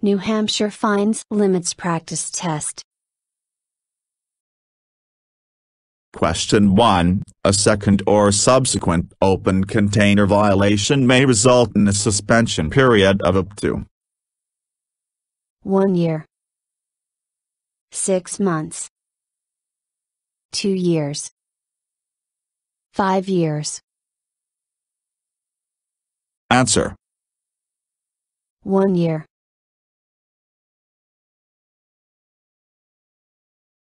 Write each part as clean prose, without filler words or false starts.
New Hampshire fines limits practice test. Question 1. A second or subsequent open container violation may result in a suspension period of up to 1 year, 6 months, 2 years, 5 years. Answer: 1 year.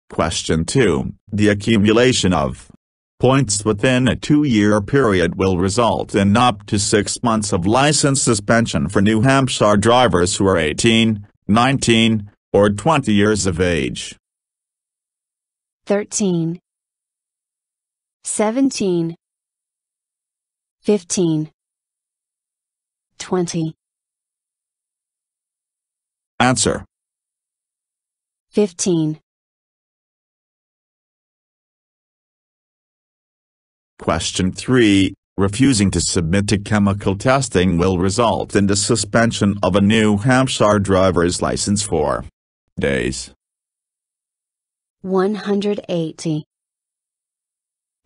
Question 2. The accumulation of points within a 2-year period will result in up to 6 months of license suspension for New Hampshire drivers who are 18, 19, or 20 years of age. 13, 17, 15, 20. Answer: 15. Question 3. Refusing to submit to chemical testing will result in the suspension of a New Hampshire driver's license for days 180,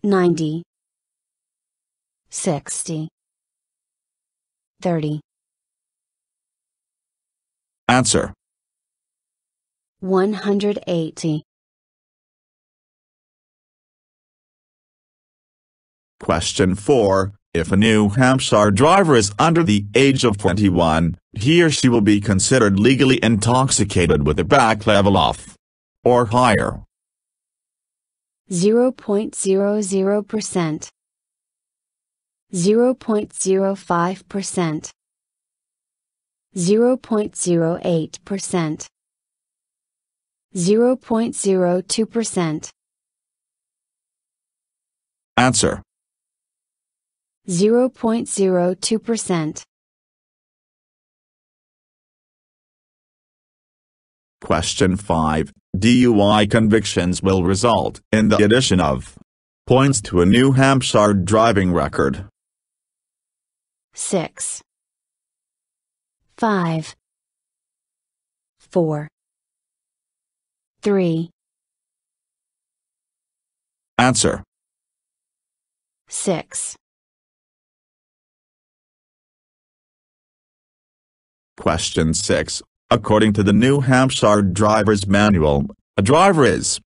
90, 60, 30. Answer: 180. Question 4. If a New Hampshire driver is under the age of 21, he or she will be considered legally intoxicated with a BAC level of or higher 0.00%, 0.05%, 0.08%, 0.02%. Answer: 0.02%. Question 5. DUI convictions will result in the addition of points to a New Hampshire driving record. 6, 5, 4, 3. Answer: 6. Question 6. According to the New Hampshire Driver's Manual, a driver is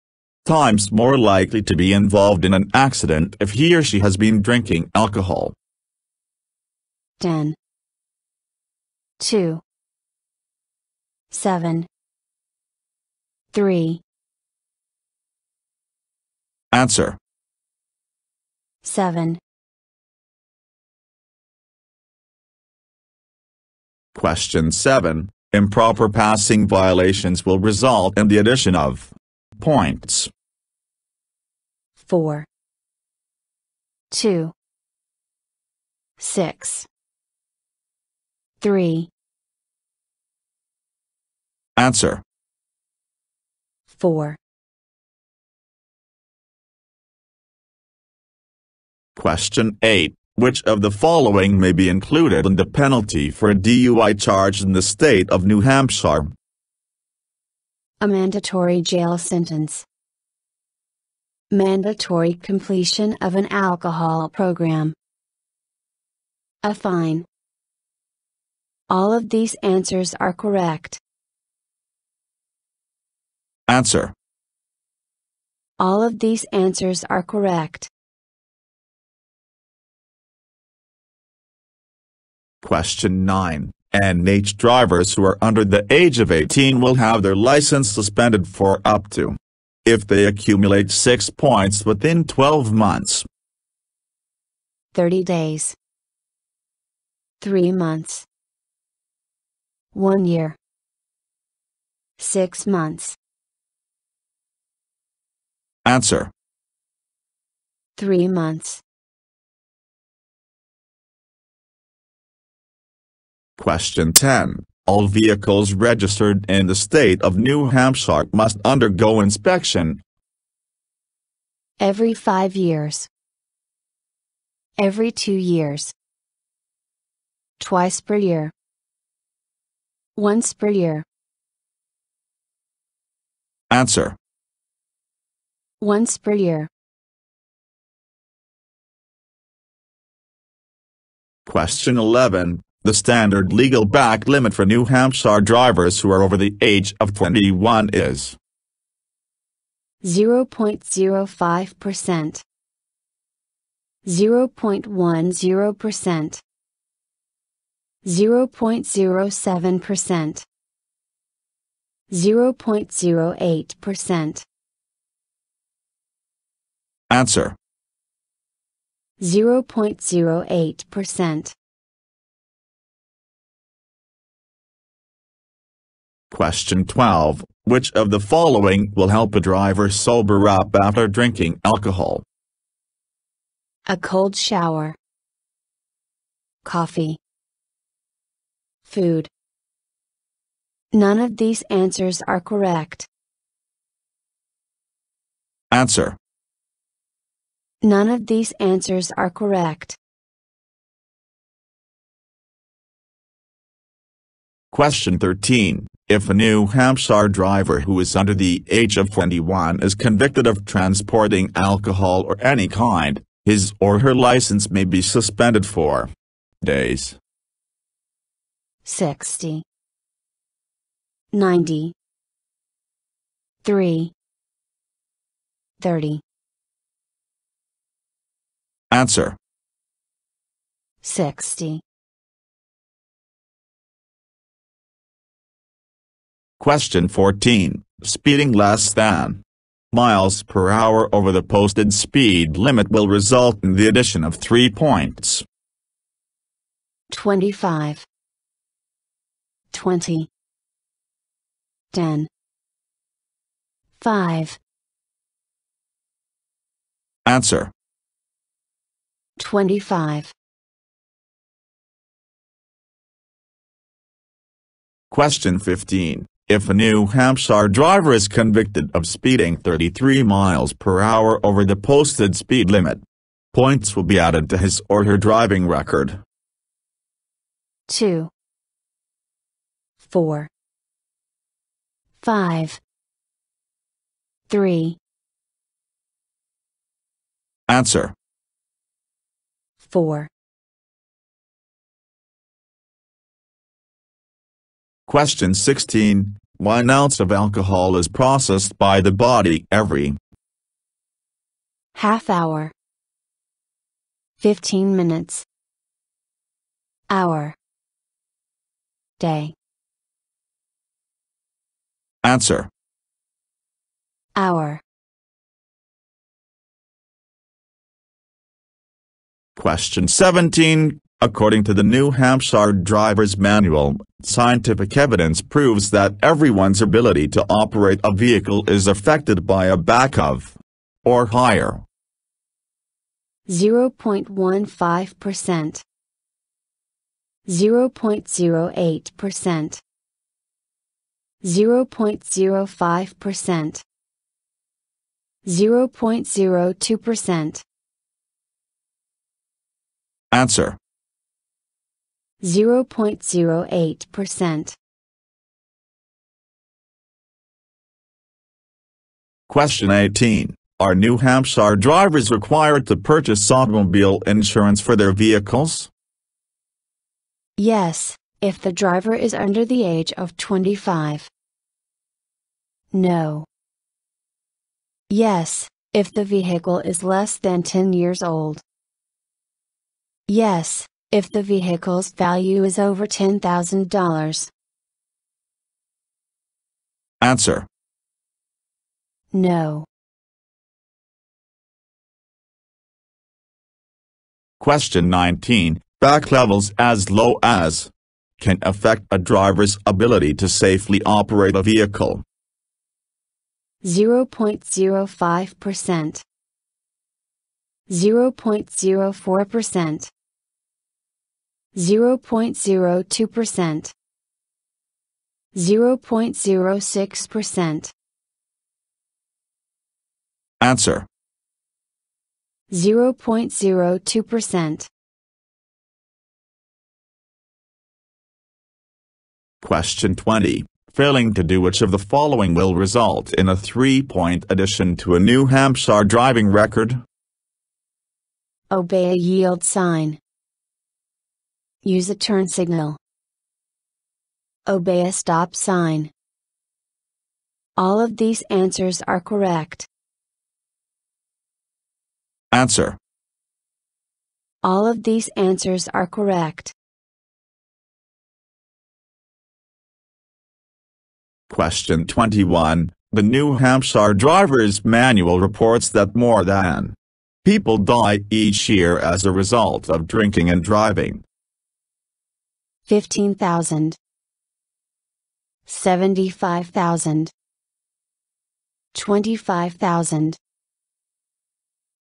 times more likely to be involved in an accident if he or she has been drinking alcohol. 10, 2, 7, 3. Answer: 7. Question 7. Improper passing violations will result in the addition of points 4, 2, 6, 3. Answer: 4. Question 8. Which of the following may be included in the penalty for a DUI charge in the state of New Hampshire? A mandatory jail sentence, mandatory completion of an alcohol program, a fine. All of these answers are correct. Answer: all of these answers are correct. Question 9. NH drivers who are under the age of 18 will have their license suspended for up to if they accumulate 6 points within 12 months. 30 days, 3 months, 1 year, 6 months. Answer: 3 months. Question 10. All vehicles registered in the state of New Hampshire must undergo inspection every 5 years, every 2 years, twice per year, Once per year. Answer. Once per year. Question 11. The standard legal back limit for New Hampshire drivers who are over the age of 21 is 0.05%, 0.10%, 0.07%, 0.08%. Answer. 0.08%. Question 12. Which of the following will help a driver sober up after drinking alcohol? A cold shower, coffee, food. None of these answers are correct. Answer. None of these answers are correct. Question 13. If a New Hampshire driver who is under the age of 21 is convicted of transporting alcohol or any kind, his or her license may be suspended for days. 60, 90, 30. Answer. 60. Question 14. Speeding less than miles per hour over the posted speed limit will result in the addition of 3 points. 25, 20, 10, 5. Answer. 25. Question 15. If a New Hampshire driver is convicted of speeding 33 miles per hour over the posted speed limit, points will be added to his or her driving record. 2, 4, 5, 3. Answer. 4. Question 16. 1 ounce of alcohol is processed by the body every half hour, 15 minutes, hour, day. Answer. Hour. Question 17. According to the New Hampshire Driver's Manual, scientific evidence proves that everyone's ability to operate a vehicle is affected by a back of or higher. 0.15%, 0.08%, 0.05%, 0.02%. Answer. 0.08%. Question 18. Are New Hampshire drivers required to purchase automobile insurance for their vehicles? Yes, if the driver is under the age of 25. No. Yes, if the vehicle is less than 10 years old. Yes, if the vehicle's value is over $10,000. Answer. No. Question 19. Back levels as low as can affect a driver's ability to safely operate a vehicle. 0.05%, 0.04%, 0.02%, 0.06%. Answer. 0.02%. Question 20. Failing to do which of the following will result in a 3-point addition to a New Hampshire driving record? Obey a yield sign. Use a turn signal. Obey a stop sign. All of these answers are correct. Answer. All of these answers are correct. Question 21. The New Hampshire Driver's Manual reports that more than people die each year as a result of drinking and driving. 15,000. 75,000. 25,000.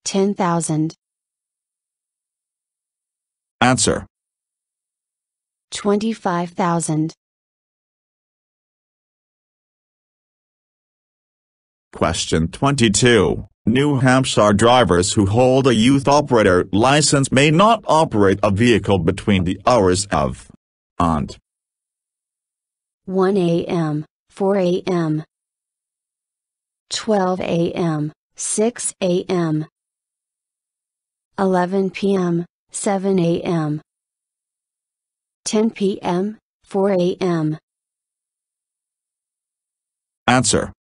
10,000. Answer. 25,000. Question 22. New Hampshire drivers who hold a youth operator license may not operate a vehicle between the hours of and 1 a.m., 4 a.m., 12 a.m., 6 a.m., 11 p.m., 7 a.m., 10 p.m., 4 a.m. Answer.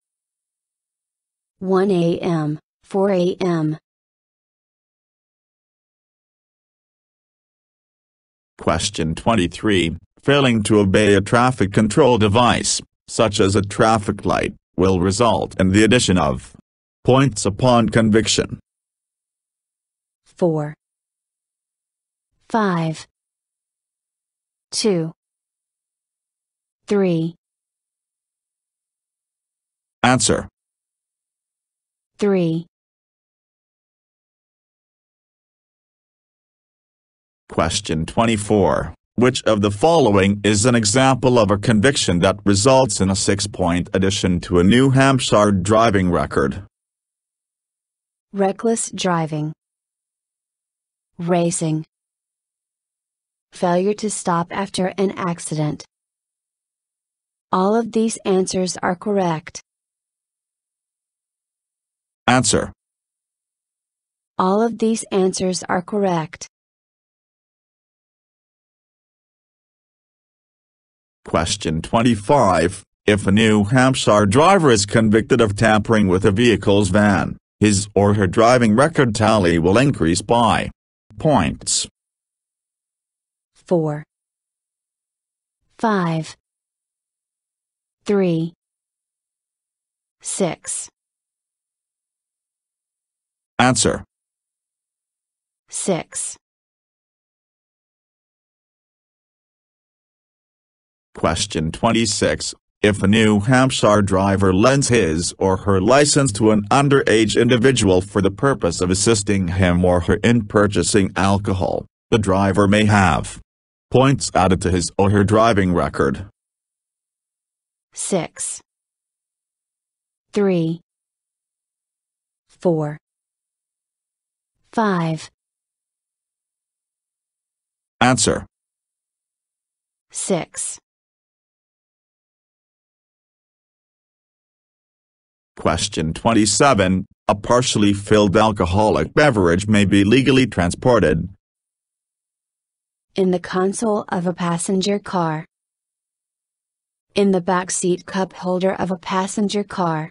1 a.m., 4 a.m. Question 23. Failing to obey a traffic control device, such as a traffic light, will result in the addition of points upon conviction. 4. 5. 2. 3. Answer. 3. Question 24. Which of the following is an example of a conviction that results in a 6-point addition to a New Hampshire driving record? Reckless driving. Racing. Failure to stop after an accident. All of these answers are correct. Answer. All of these answers are correct. Question 25. If a New Hampshire driver is convicted of tampering with a vehicle's van, his or her driving record tally will increase by points. 4. 5. 3. 6. Answer. 6. Question 26. If a New Hampshire driver lends his or her license to an underage individual for the purpose of assisting him or her in purchasing alcohol, the driver may have points added to his or her driving record. 6. 3. 4. 5. Answer. 6. Question 27. A partially filled alcoholic beverage may be legally transported in the console of a passenger car, in the backseat cup holder of a passenger car,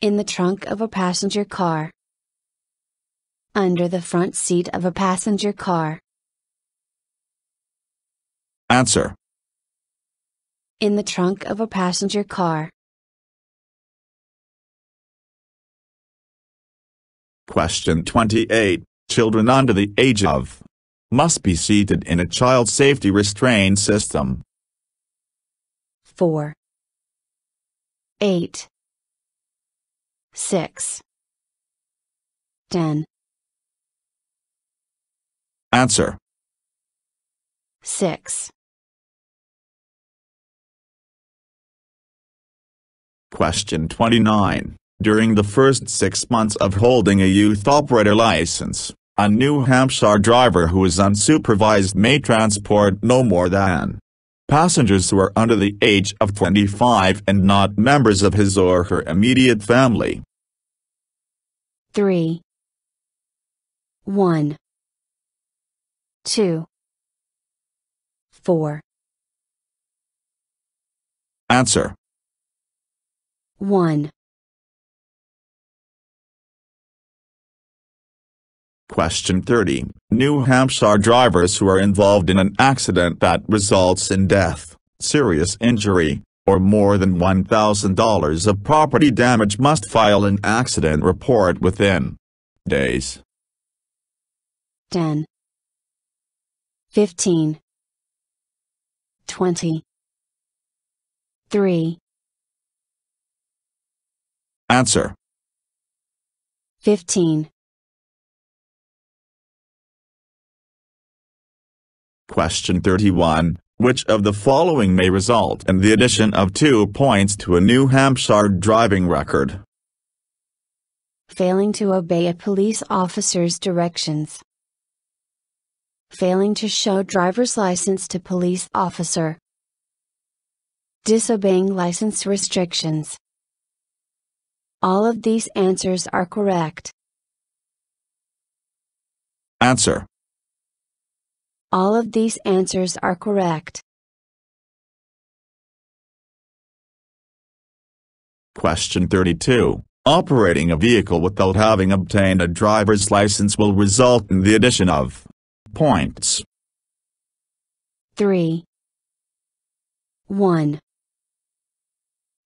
in the trunk of a passenger car, under the front seat of a passenger car. Answer. In the trunk of a passenger car. Question 28. Children under the age of must be seated in a child safety restraint system. 4. 8. 6. 10. Answer. 6. Question 29. During the first 6 months of holding a youth operator license, a New Hampshire driver who is unsupervised may transport no more than Passengers who are under the age of 25 and not members of his or her immediate family. 3. 1. 2. 4. Answer. 1. Question 30. New Hampshire drivers who are involved in an accident that results in death, serious injury, or more than $1,000 of property damage must file an accident report within days. 10. 15. 20. 3. Answer. 15. Question 31. Which of the following may result in the addition of 2 points to a New Hampshire driving record? Failing to obey a police officer's directions. Failing to show driver's license to police officer. Disobeying license restrictions. All of these answers are correct. Answer. All of these answers are correct. Question 32. Operating a vehicle without having obtained a driver's license will result in the addition of points. 3. 1.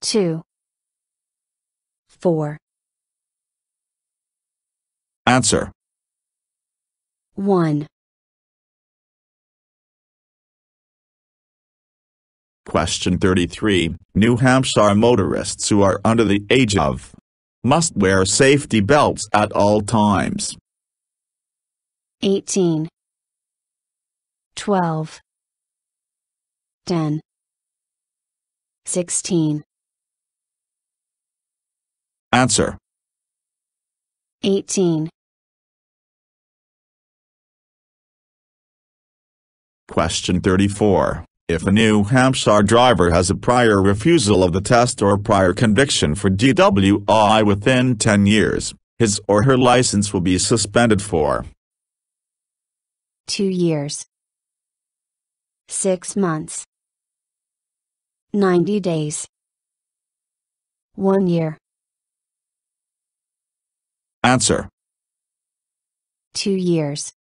2. 4. Answer. 1. Question 33. New Hampshire motorists who are under the age of must wear safety belts at all times. 18. 12. 10. 16. Answer. 18. Question 34. If a New Hampshire driver has a prior refusal of the test or prior conviction for DWI within 10 years, his or her license will be suspended for 2 years, 6 months, 90 days, 1 year. Answer. 2 years.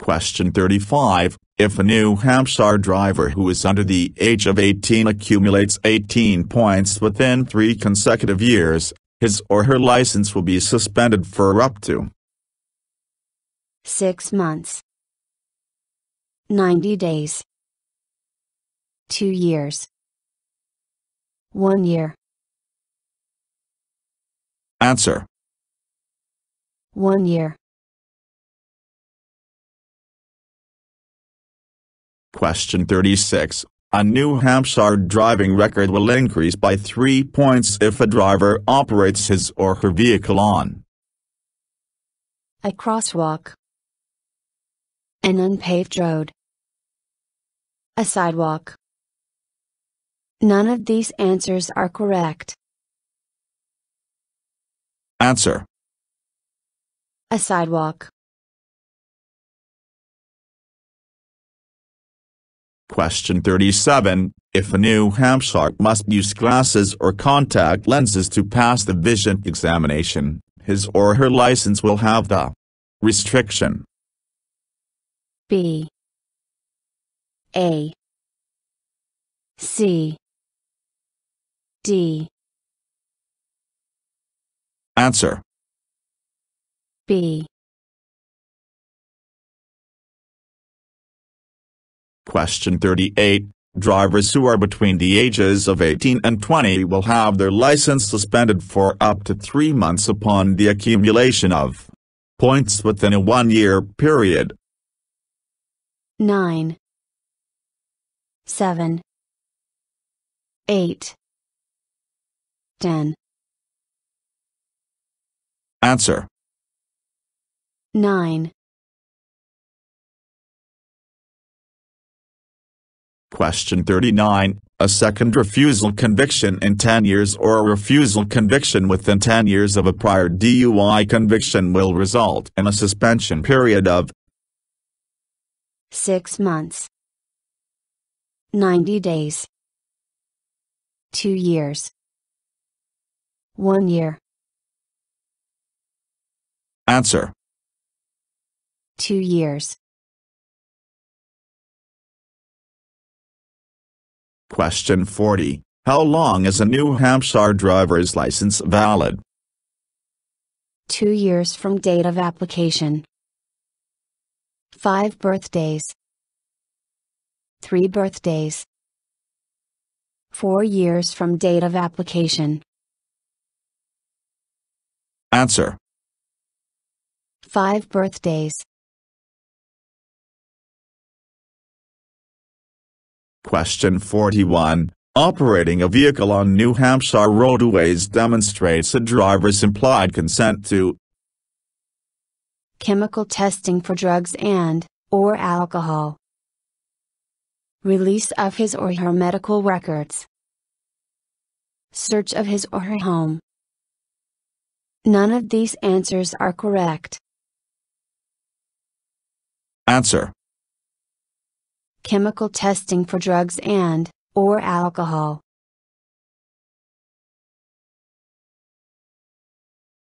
Question 35. If a New Hampshire driver who is under the age of 18 accumulates 18 points within 3 consecutive years, his or her license will be suspended for up to 6 months, 90 days, 2 years, 1 year. Answer. 1 year. Question 36. A New Hampshire driving record will increase by 3 points if a driver operates his or her vehicle on a crosswalk, an unpaved road, a sidewalk. None of these answers are correct. Answer. A sidewalk. Question 37. If a New Hampshire must use glasses or contact lenses to pass the vision examination, his or her license will have the restriction B, A, C, D. Answer. B. Question 38. Drivers who are between the ages of 18 and 20 will have their license suspended for up to 3 months upon the accumulation of points within a 1-year period. 9. 7. 8. 10. Answer. 9. Question 39. A second refusal conviction in 10 years or a refusal conviction within 10 years of a prior DUI conviction will result in a suspension period of 6 months, 90 days, 2 years, 1 year. Answer: 2 years. Question 40. How long is a New Hampshire driver's license valid? 2 years from date of application. 5 birthdays. 3 birthdays. 4 years from date of application. Answer: 5 birthdays. Question 41. Operating a vehicle on New Hampshire roadways demonstrates a driver's implied consent to chemical testing for drugs and/or alcohol, release of his or her medical records, search of his or her home. None of these answers are correct. Answer: chemical testing for drugs and/or alcohol.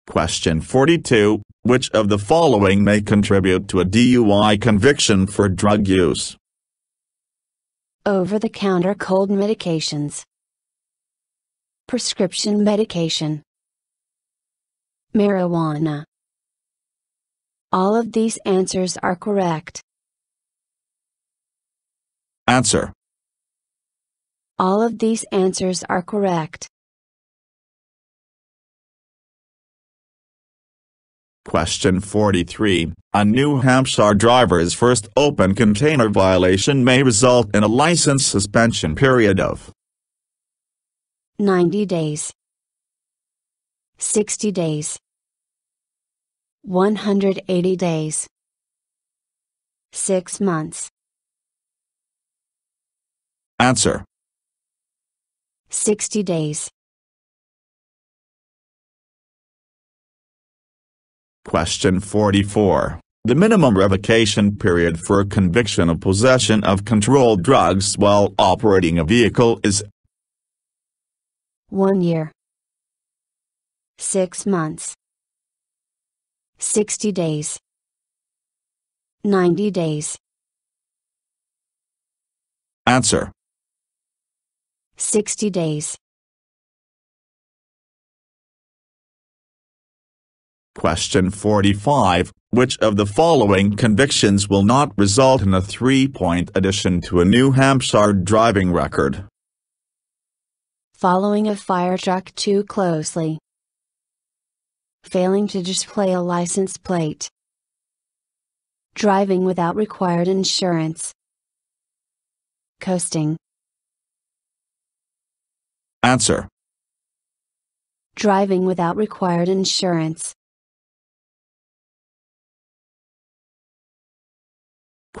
Question 42. Which of the following may contribute to a DUI conviction for drug use? Over-the-counter cold medications, prescription medication, marijuana. All of these answers are correct. Answer: all of these answers are correct. Question 43. A New Hampshire driver's first open container violation may result in a license suspension period of 90 days, 60 days, 180 days, 6 months. Answer: 60 days. Question 44. The minimum revocation period for a conviction of possession of controlled drugs while operating a vehicle is 1 year, 6 months, 60 days, 90 days. Answer: 60 days. Question 45. Which of the following convictions will not result in a 3-point addition to a New Hampshire driving record? Following a fire truck too closely, failing to display a license plate, driving without required insurance, coasting. Answer: driving without required insurance.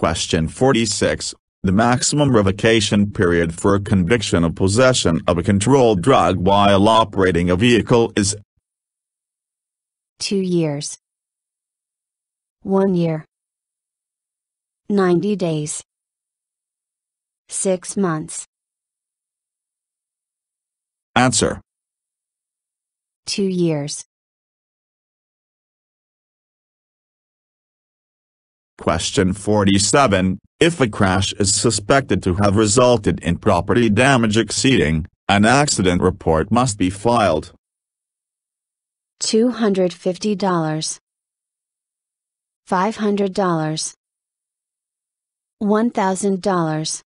Question 46. The maximum revocation period for a conviction of possession of a controlled drug while operating a vehicle is 2 years, 1 year, 90 days, 6 months. Answer: 2 years. Question 47. If a crash is suspected to have resulted in property damage exceeding, an accident report must be filed. $250, $500, $1,000,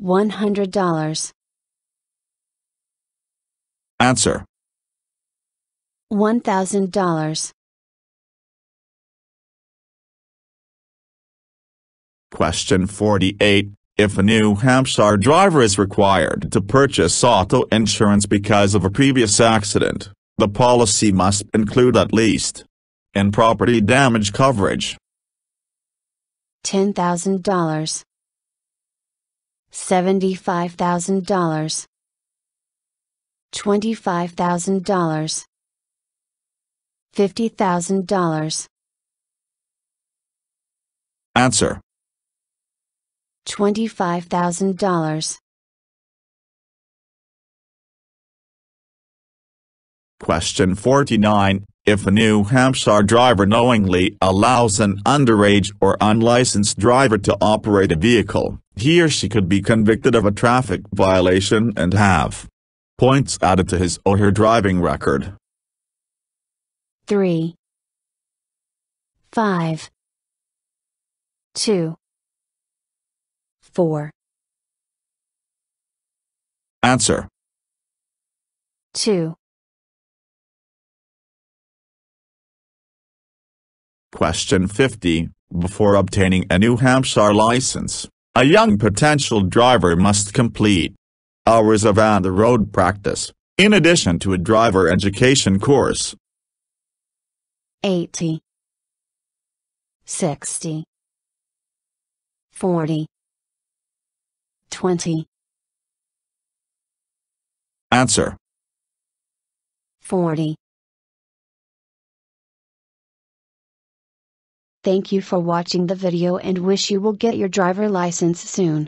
$100. Answer: $1,000. Question 48. If a New Hampshire driver is required to purchase auto insurance because of a previous accident, the policy must include at least in property damage coverage $10,000, $75,000 $25,000 $50,000 Answer $25,000 Question 49. If a New Hampshire driver knowingly allows an underage or unlicensed driver to operate a vehicle, he or she could be convicted of a traffic violation and have points added to his or her driving record. 3 5 2 4 Answer 2 Question 50. Before obtaining a New Hampshire license, a young potential driver must complete hours of on-the-road practice, in addition to a driver education course. 80 60 40 20 Answer 40 Thank you for watching the video and wish you will get your driver license soon.